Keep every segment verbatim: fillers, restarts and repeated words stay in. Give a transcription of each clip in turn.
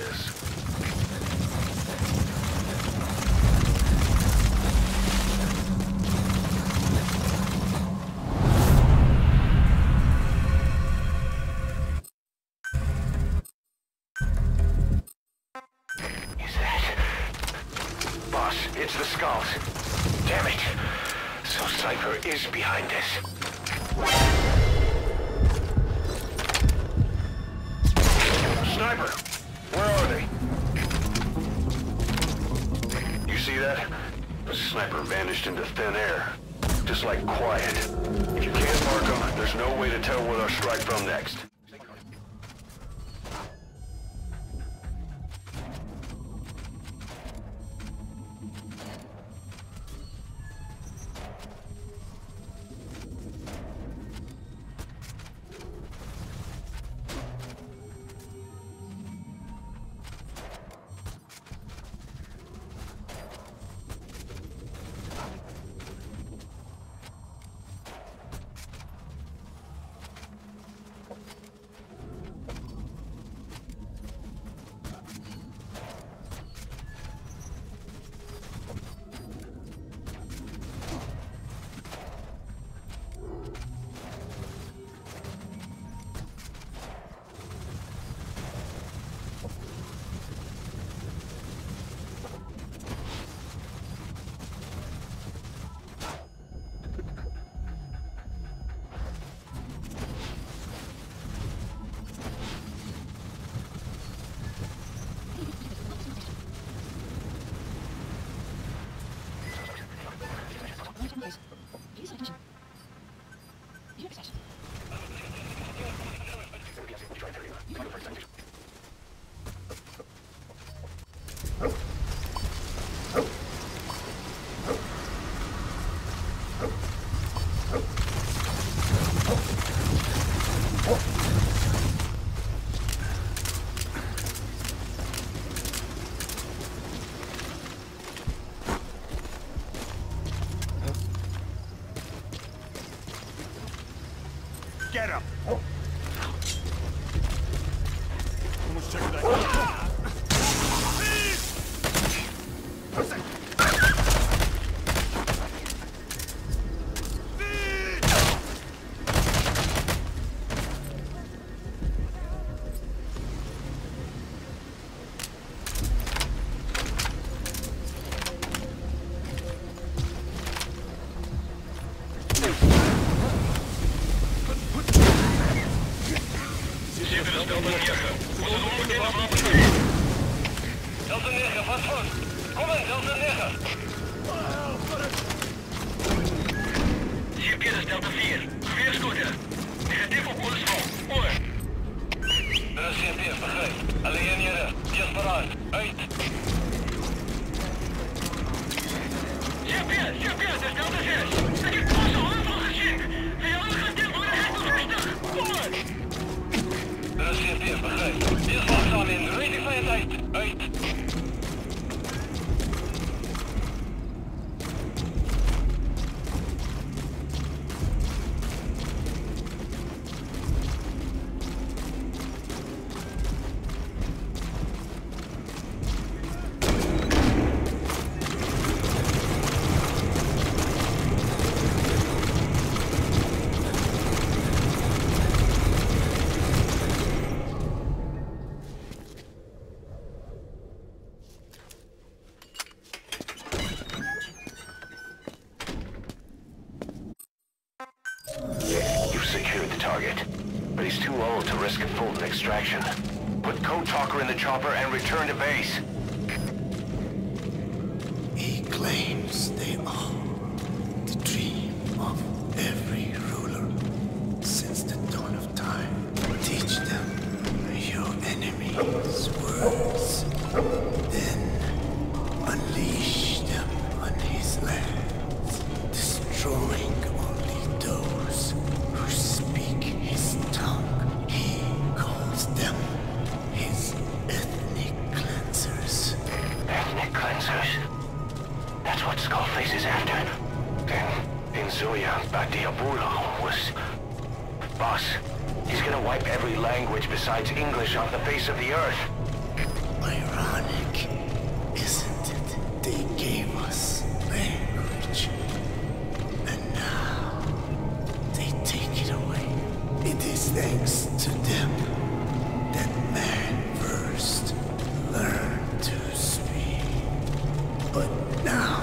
this. Extraction. Put Code Talker in the chopper and return to base. He claims they are the dream of every ruler since the dawn of time. Teach them your enemy's words, then unleash them on his lands, destroying only those who speak his tongue. Them, his ethnic cleansers. Ethnic cleansers? That's what Skullface is after. Then, Inzuya Badiabulo was... Boss, he's gonna wipe every language besides English off the face of the earth. Ironic, isn't it? They gave us language, and now they take it away. It is thanks to them that man first learned to speak. But now,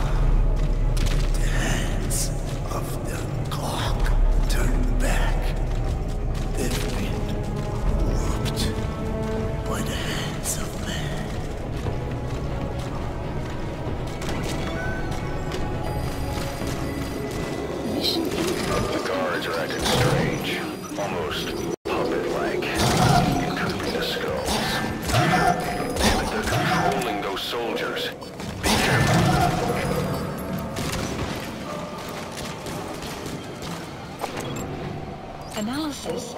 the hands of the clock turn back. They've been warped by the hands of man. Mission incomplete. The guards are acting strange, almost puppet-like. Interpreting the skulls. But they're controlling those soldiers. Be careful. Analysis.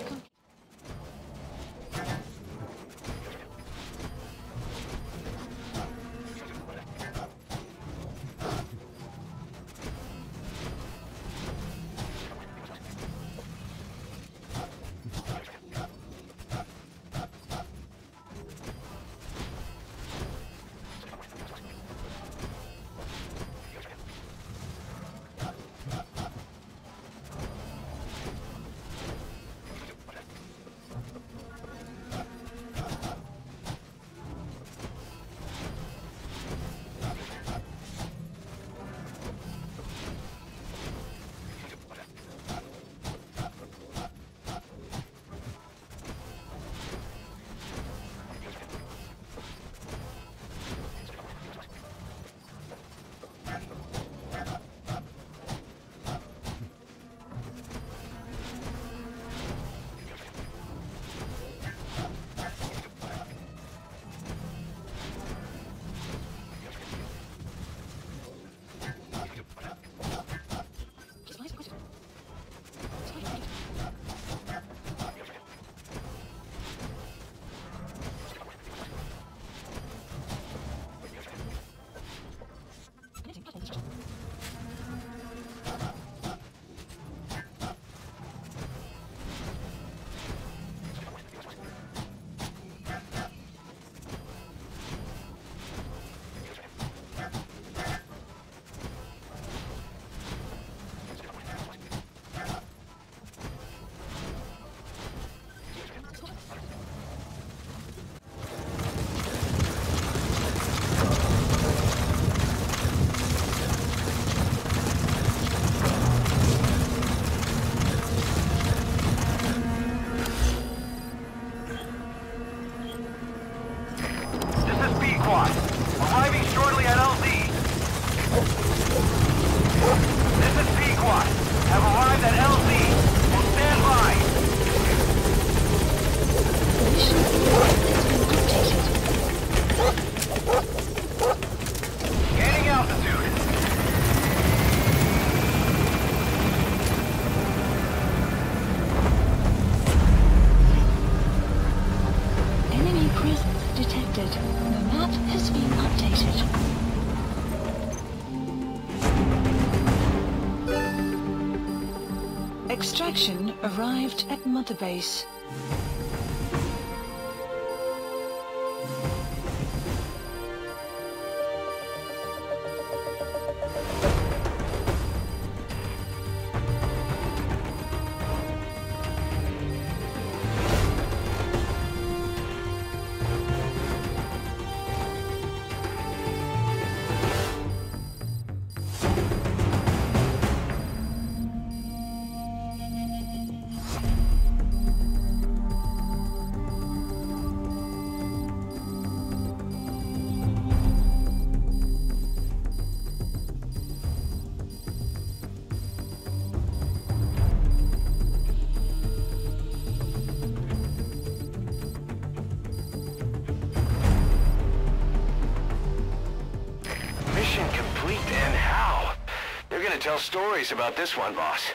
Extraction arrived at Mother Base. Tell stories about this one, boss.